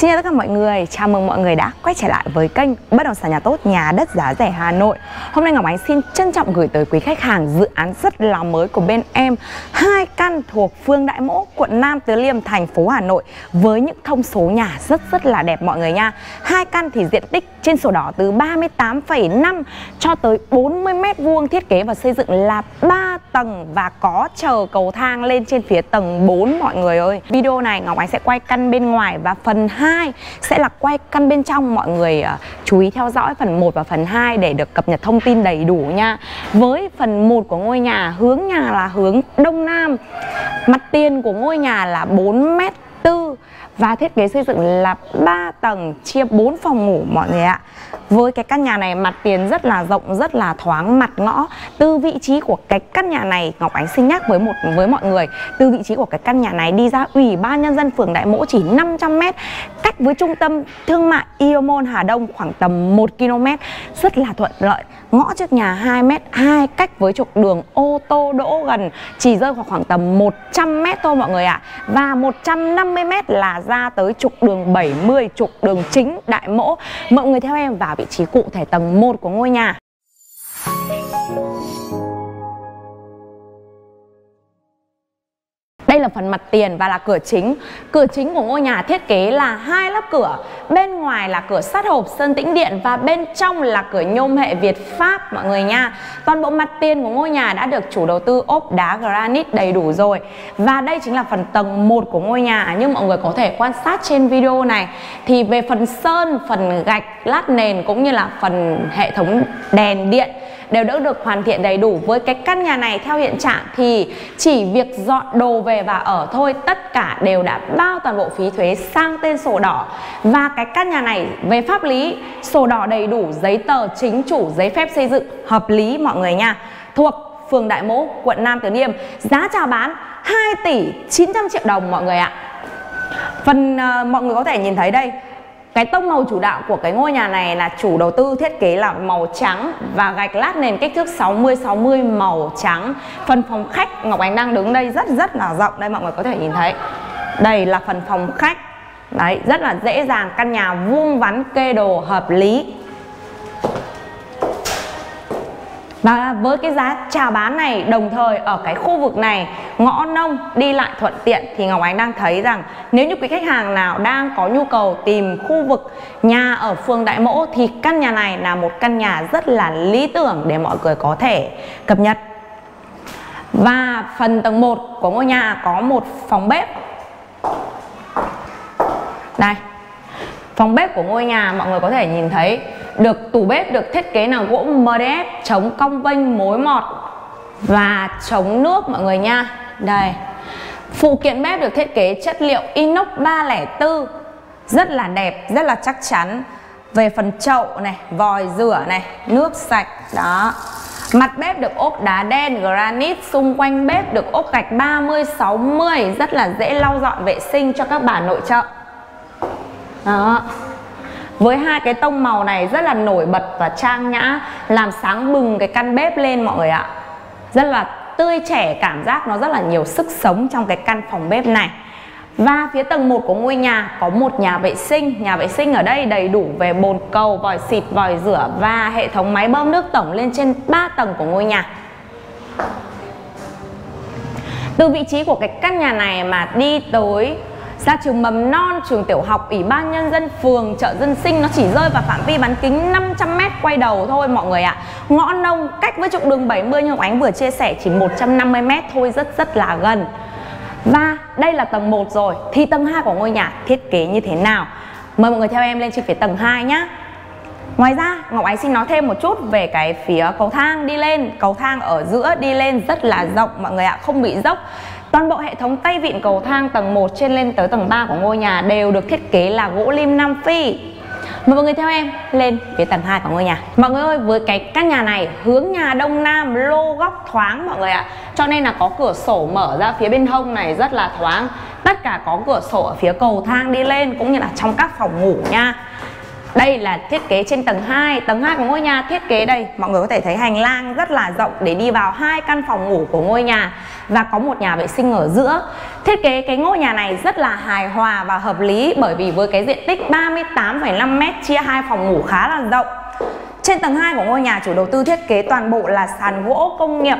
Xin chào tất cả mọi người, chào mừng mọi người đã quay trở lại với kênh Bất Động Sản Nhà Tốt, nhà đất giá rẻ Hà Nội. Hôm nay Ngọc Ánh xin trân trọng gửi tới quý khách hàng dự án rất là mới của bên em, 2 căn thuộc phường Đại Mỗ, quận Nam Từ Liêm, thành phố Hà Nội với những thông số nhà rất là đẹp mọi người nha. 2 căn thì diện tích trên sổ đỏ từ 38,5 cho tới 40 m², thiết kế và xây dựng là 3 tầng và có chờ cầu thang lên trên phía tầng 4 mọi người ơi. Video này Ngọc Ánh sẽ quay căn bên ngoài và phần 2 sẽ là quay căn bên trong. Mọi người chú ý theo dõi phần 1 và phần 2 để được cập nhật thông tin đầy đủ nha. Với phần 1 của ngôi nhà, hướng nhà là hướng Đông Nam, mặt tiền của ngôi nhà là 4,4 m và thiết kế xây dựng là 3 tầng chia 4 phòng ngủ mọi người ạ. Với cái căn nhà này mặt tiền rất là rộng, rất là thoáng mặt ngõ. Từ vị trí của cái căn nhà này, Ngọc Ánh xin nhắc với mọi người, từ vị trí của cái căn nhà này đi ra Ủy ban Nhân dân phường Đại Mỗ chỉ 500 m, cách với trung tâm thương mại Aeon Hà Đông khoảng tầm 1 km, rất là thuận lợi. Ngõ trước nhà 2,2 m, cách với trục đường ô tô đỗ gần, chỉ rơi khoảng tầm 100 m thôi mọi người ạ. Và 150 m là ra tới trục đường 70, trục đường chính Đại Mỗ. Mọi người theo em vào vị trí cụ thể tầng 1 của ngôi nhà. Đây là phần mặt tiền và là cửa chính. Cửa chính của ngôi nhà thiết kế là 2 lớp cửa. Bên ngoài là cửa sắt hộp sơn tĩnh điện và bên trong là cửa nhôm hệ Việt Pháp mọi người nha. Toàn bộ mặt tiền của ngôi nhà đã được chủ đầu tư ốp đá granite đầy đủ rồi. Và đây chính là phần tầng 1 của ngôi nhà. Như mọi người có thể quan sát trên video này thì về phần sơn, phần gạch, lát nền cũng như là phần hệ thống đèn điện đều đã được hoàn thiện đầy đủ. Với cái căn nhà này theo hiện trạng thì chỉ việc dọn đồ về và ở thôi, tất cả đều đã bao toàn bộ phí thuế sang tên sổ đỏ. Và cái căn nhà này về pháp lý, sổ đỏ đầy đủ, giấy tờ chính chủ, giấy phép xây dựng hợp lý mọi người nha. Thuộc phường Đại Mỗ, quận Nam Từ Liêm, giá chào bán 2,9 tỷ đồng mọi người ạ. Phần mọi người có thể nhìn thấy đây, cái tông màu chủ đạo của cái ngôi nhà này là chủ đầu tư thiết kế là màu trắng và gạch lát nền kích thước 60x60 màu trắng. Phần phòng khách Ngọc Ánh đang đứng đây rất là rộng. Đây mọi người có thể nhìn thấy, đây là phần phòng khách. Đấy, rất là dễ dàng, căn nhà vuông vắn kê đồ hợp lý. Và với cái giá chào bán này, đồng thời ở cái khu vực này ngõ nông đi lại thuận tiện, thì Ngọc Ánh đang thấy rằng nếu như quý khách hàng nào đang có nhu cầu tìm khu vực nhà ở phường Đại Mỗ thì căn nhà này là một căn nhà rất là lý tưởng để mọi người có thể cập nhật. Và phần tầng 1 của ngôi nhà có một phòng bếp. Đây, phòng bếp của ngôi nhà mọi người có thể nhìn thấy được tủ bếp được thiết kế là gỗ MDF, chống cong vênh, mối mọt và chống nước mọi người nha. Đây, phụ kiện bếp được thiết kế chất liệu inox 304, rất là đẹp, rất là chắc chắn. Về phần chậu này, vòi rửa này, nước sạch đó. Mặt bếp được ốp đá đen granite, xung quanh bếp được ốp gạch 30x60, rất là dễ lau dọn vệ sinh cho các bà nội trợ. Đó. Với hai cái tông màu này rất là nổi bật và trang nhã, làm sáng bừng cái căn bếp lên mọi người ạ. Rất là tươi trẻ, cảm giác nó rất là nhiều sức sống trong cái căn phòng bếp này. Và phía tầng 1 của ngôi nhà có một nhà vệ sinh. Nhà vệ sinh ở đây đầy đủ về bồn cầu, vòi xịt, vòi rửa và hệ thống máy bơm nước tổng lên trên 3 tầng của ngôi nhà. Từ vị trí của cái căn nhà này mà đi tới ra trường mầm non, trường tiểu học, Ủy ban Nhân dân phường, chợ dân sinh, nó chỉ rơi vào phạm vi bán kính 500 m quay đầu thôi mọi người ạ. Ngõ nông, cách với trục đường 70 như Ngọc Ánh vừa chia sẻ chỉ 150 m thôi, rất là gần. Và đây là tầng 1 rồi, thì tầng 2 của ngôi nhà thiết kế như thế nào? Mời mọi người theo em lên trên phía tầng 2 nhá. Ngoài ra Ngọc Ánh xin nói thêm một chút về cái phía cầu thang đi lên. Cầu thang ở giữa đi lên rất là rộng mọi người ạ, không bị dốc. Toàn bộ hệ thống tay vịn cầu thang tầng 1 trên lên tới tầng 3 của ngôi nhà đều được thiết kế là gỗ lim Nam Phi. Mời mọi người theo em lên phía tầng 2 của ngôi nhà. Mọi người ơi, với cái căn nhà này hướng nhà Đông Nam, lô góc thoáng mọi người ạ. Cho nên là có cửa sổ mở ra phía bên hông này rất là thoáng. Tất cả có cửa sổ ở phía cầu thang đi lên cũng như là trong các phòng ngủ nha. Đây là thiết kế trên tầng 2. Tầng 2 của ngôi nhà thiết kế đây, mọi người có thể thấy hành lang rất là rộng để đi vào hai căn phòng ngủ của ngôi nhà, và có một nhà vệ sinh ở giữa. Thiết kế cái ngôi nhà này rất là hài hòa và hợp lý, bởi vì với cái diện tích 38,5m chia hai phòng ngủ khá là rộng. Trên tầng 2 của ngôi nhà, chủ đầu tư thiết kế toàn bộ là sàn gỗ công nghiệp.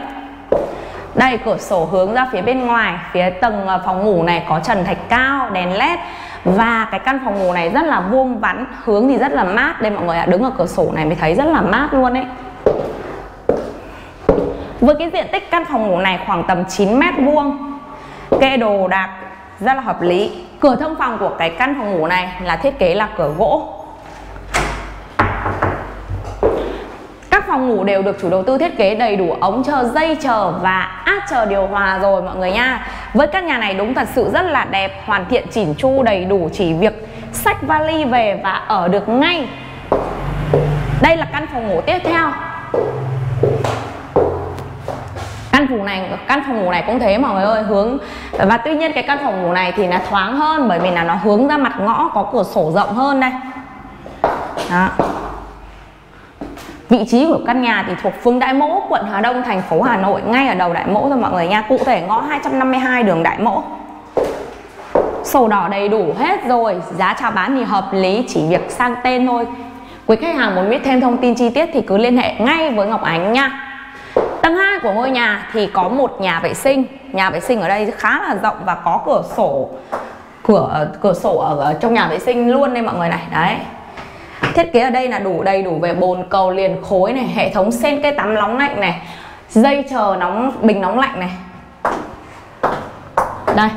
Đây, cửa sổ hướng ra phía bên ngoài. Phía tầng phòng ngủ này có trần thạch cao, đèn led. Và cái căn phòng ngủ này rất là vuông vắn, hướng thì rất là mát. Đây mọi người ạ, đứng ở cửa sổ này mới thấy rất là mát luôn ấy. Với cái diện tích căn phòng ngủ này khoảng tầm 9m2, kê đồ đạc rất là hợp lý. Cửa thông phòng của cái căn phòng ngủ này là thiết kế là cửa gỗ. Các phòng ngủ đều được chủ đầu tư thiết kế đầy đủ ống chờ, dây chờ và át chờ điều hòa rồi mọi người nha. Với căn nhà này đúng thật sự rất là đẹp, hoàn thiện, chỉn chu, đầy đủ, chỉ việc xách vali về và ở được ngay. Đây là căn phòng ngủ tiếp theo. Căn phòng ngủ này cũng thế mọi người ơi, hướng. Và tuy nhiên cái căn phòng ngủ này thì nó thoáng hơn, bởi vì là nó hướng ra mặt ngõ, có cửa sổ rộng hơn đây. Đó. Vị trí của căn nhà thì thuộc phường Đại Mỗ, quận Hà Đông, thành phố Hà Nội, ngay ở đầu Đại Mỗ thôi mọi người nha. Cụ thể ngõ 252 đường Đại Mỗ. Sổ đỏ đầy đủ hết rồi, giá chào bán thì hợp lý, chỉ việc sang tên thôi. Quý khách hàng muốn biết thêm thông tin chi tiết thì cứ liên hệ ngay với Ngọc Ánh nha. Tầng 2 của ngôi nhà thì có một nhà vệ sinh. Nhà vệ sinh ở đây khá là rộng và có cửa sổ ở trong nhà vệ sinh luôn đây mọi người này. Đấy. Thiết kế ở đây là đầy đủ về bồn cầu liền khối này, hệ thống sen cây tắm nóng lạnh này, dây chờ nóng, bình nóng lạnh này. Đây,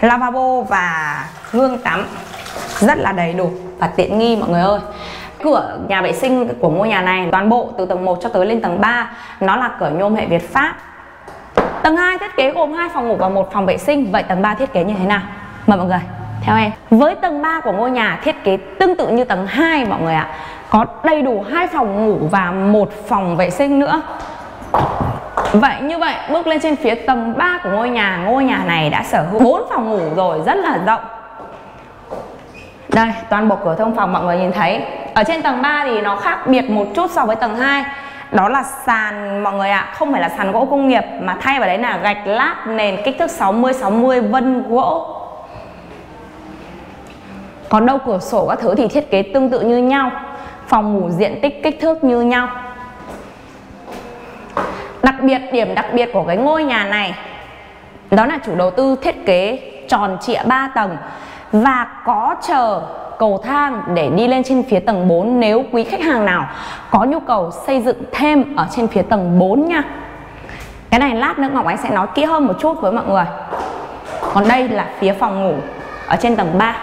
lavabo và gương tắm rất là đầy đủ và tiện nghi mọi người ơi. Cửa nhà vệ sinh của ngôi nhà này toàn bộ từ tầng 1 cho tới lên tầng 3, nó là cửa nhôm hệ Việt Pháp. Tầng 2 thiết kế gồm 2 phòng ngủ và 1 phòng vệ sinh. Vậy tầng 3 thiết kế như thế nào? Mời mọi người theo em. Với tầng 3 của ngôi nhà thiết kế tương tự như tầng 2 mọi người ạ. Có đầy đủ 2 phòng ngủ và 1 phòng vệ sinh nữa. Vậy như vậy bước lên trên phía tầng 3 của ngôi nhà này đã sở hữu 4 phòng ngủ rồi, rất là rộng. Đây, toàn bộ cửa thông phòng mọi người nhìn thấy. Ở trên tầng 3 thì nó khác biệt một chút so với tầng 2. Đó là sàn mọi người ạ, không phải là sàn gỗ công nghiệp mà thay vào đấy là gạch lát, nền kích thước 60-60 vân gỗ. Còn đâu cửa sổ các thứ thì thiết kế tương tự như nhau. Phòng ngủ diện tích kích thước như nhau. Điểm đặc biệt của cái ngôi nhà này, đó là chủ đầu tư thiết kế tròn trịa 3 tầng và có chờ cầu thang để đi lên trên phía tầng 4 nếu quý khách hàng nào có nhu cầu xây dựng thêm ở trên phía tầng 4 nha. Cái này lát nữa Ngọc Ánh sẽ nói kỹ hơn một chút với mọi người. Còn đây là phía phòng ngủ ở trên tầng 3.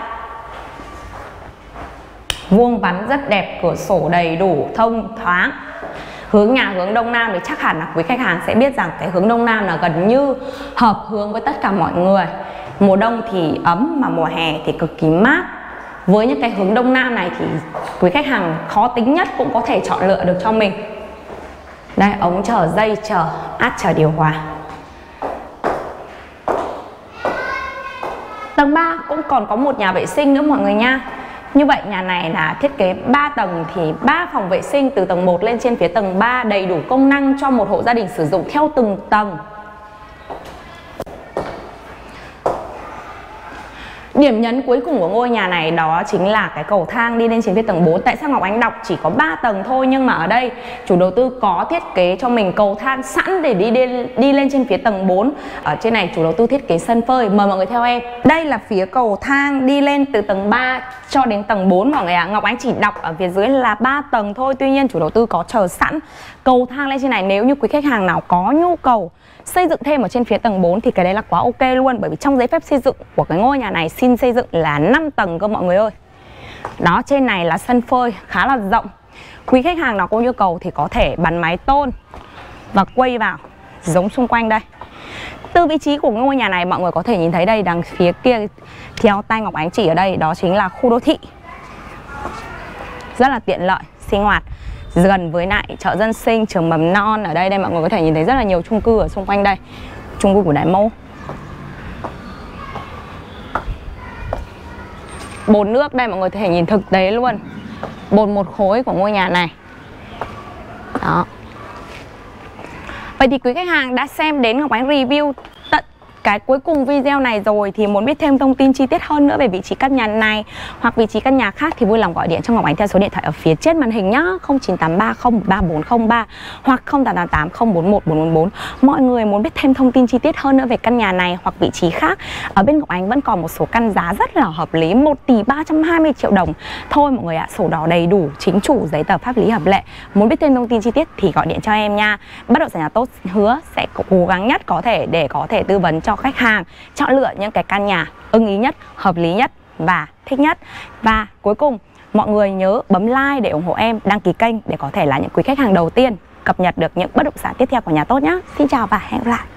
Vuông vắn rất đẹp, cửa sổ đầy đủ, thông thoáng. Hướng nhà hướng Đông Nam thì chắc hẳn là quý khách hàng sẽ biết rằng cái hướng Đông Nam là gần như hợp hướng với tất cả mọi người. Mùa đông thì ấm mà mùa hè thì cực kỳ mát. Với những cái hướng Đông Nam này thì quý khách hàng khó tính nhất cũng có thể chọn lựa được cho mình. Đây, ống chờ, dây chờ, át chờ điều hòa. Tầng 3 cũng còn có một nhà vệ sinh nữa mọi người nha. Như vậy nhà này là thiết kế 3 tầng thì 3 phòng vệ sinh từ tầng 1 lên trên phía tầng 3, đầy đủ công năng cho một hộ gia đình sử dụng theo từng tầng. Điểm nhấn cuối cùng của ngôi nhà này đó chính là cái cầu thang đi lên trên phía tầng 4. Tại sao Ngọc Ánh đọc chỉ có 3 tầng thôi, nhưng mà ở đây chủ đầu tư có thiết kế cho mình cầu thang sẵn để đi lên trên phía tầng 4. Ở trên này chủ đầu tư thiết kế sân phơi, mời mọi người theo em. Đây là phía cầu thang đi lên từ tầng 3 cho đến tầng 4 mọi người ạ. Ngọc Ánh chỉ đọc ở phía dưới là 3 tầng thôi, tuy nhiên chủ đầu tư có chờ sẵn cầu thang lên trên này. Nếu như quý khách hàng nào có nhu cầu xây dựng thêm ở trên phía tầng 4 thì cái đấy là quá ok luôn, bởi vì trong giấy phép xây dựng của cái ngôi nhà này xin xây dựng là 5 tầng cơ mọi người ơi. Đó, trên này là sân phơi khá là rộng. Quý khách hàng nào có nhu cầu thì có thể bắn mái tôn và quay vào giống xung quanh đây. Từ vị trí của ngôi nhà này mọi người có thể nhìn thấy đây, đằng phía kia theo tay Ngọc Ánh chỉ ở đây đó chính là khu đô thị. Rất là tiện lợi, sinh hoạt gần với lại chợ dân sinh, trường mầm non ở đây. Đây mọi người có thể nhìn thấy rất là nhiều chung cư ở xung quanh đây. Chung cư của Đại Mỗ. Bồn nước đây mọi người có thể nhìn thực tế luôn. bồn một khối của ngôi nhà này. Đó. Vậy thì quý khách hàng đã xem đến Ngọc Ánh review tận cái cuối cùng video này rồi thì muốn biết thêm thông tin chi tiết hơn nữa về vị trí căn nhà này hoặc vị trí căn nhà khác thì vui lòng gọi điện cho Ngọc Ánh theo số điện thoại ở phía trên màn hình nhá, 0983 013 403 hoặc 0888 041 444. Mọi người muốn biết thêm thông tin chi tiết hơn nữa về căn nhà này hoặc vị trí khác, ở bên Ngọc Ánh vẫn còn một số căn giá rất là hợp lý, 1 tỷ 320 triệu đồng thôi mọi người ạ. Sổ đỏ đầy đủ, chính chủ, giấy tờ pháp lý hợp lệ. Muốn biết thêm thông tin chi tiết thì gọi điện cho em nha. Bất Động Sản Nhà Tốt hứa sẽ cố gắng nhất có thể để có thể tư vấn cho khách hàng chọn lựa những cái căn nhà ưng ý nhất, hợp lý nhất và thích nhất. Và cuối cùng mọi người nhớ bấm like để ủng hộ em, đăng ký kênh để có thể là những quý khách hàng đầu tiên cập nhật được những bất động sản tiếp theo của Nhà Tốt nhé. Xin chào và hẹn gặp lại.